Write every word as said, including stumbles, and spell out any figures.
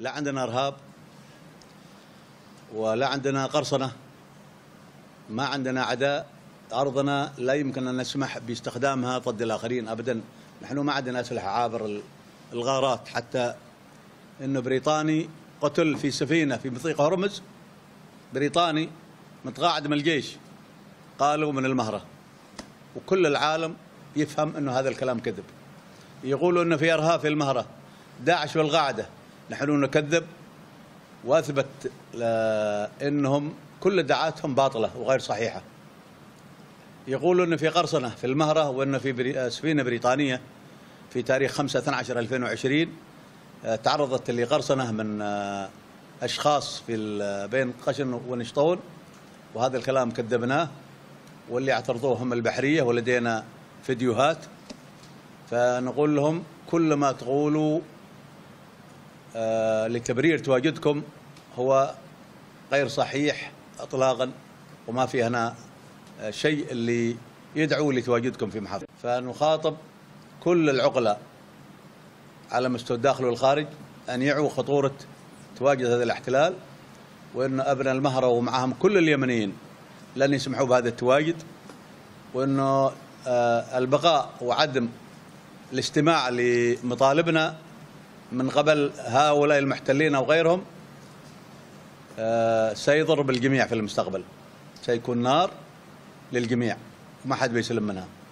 لا عندنا إرهاب ولا عندنا قرصنة، ما عندنا عداء. أرضنا لا يمكن أن نسمح باستخدامها ضد الآخرين أبدا. نحن ما عندنا أسلحة عابر الغارات، حتى أنه بريطاني قتل في سفينة في بطيق هرمز، بريطاني متقاعد من الجيش، قالوا من المهرة، وكل العالم يفهم أنه هذا الكلام كذب. يقولوا أنه في إرهاب في المهرة، داعش والقاعدة. نحن نكذب وأثبت أنهم كل ادعاءاتهم باطلة وغير صحيحة. يقولوا أنه في قرصنة في المهرة، وأنه في سفينة بريطانية في تاريخ خمسة عشر ألفين وعشرين تعرضت لقرصنة من أشخاص في بين قشن ونشطون، وهذا الكلام كذبناه، واللي اعترضوه هم البحرية، ولدينا فيديوهات. فنقول لهم كل ما تقولوا لتبرير تواجدكم هو غير صحيح إطلاقا، وما في هنا شيء اللي يدعو لتواجدكم في محافظة. فنخاطب كل العقلاء على مستوى الداخل والخارج أن يعوا خطورة تواجد هذا الاحتلال، وأن أبناء المهرة ومعهم كل اليمنيين لن يسمحوا بهذا التواجد، وأنه البقاء وعدم الاستماع لمطالبنا من قبل هؤلاء المحتلين أو غيرهم سيضر بالجميع في المستقبل، سيكون نار للجميع وما حد بيسلم منها.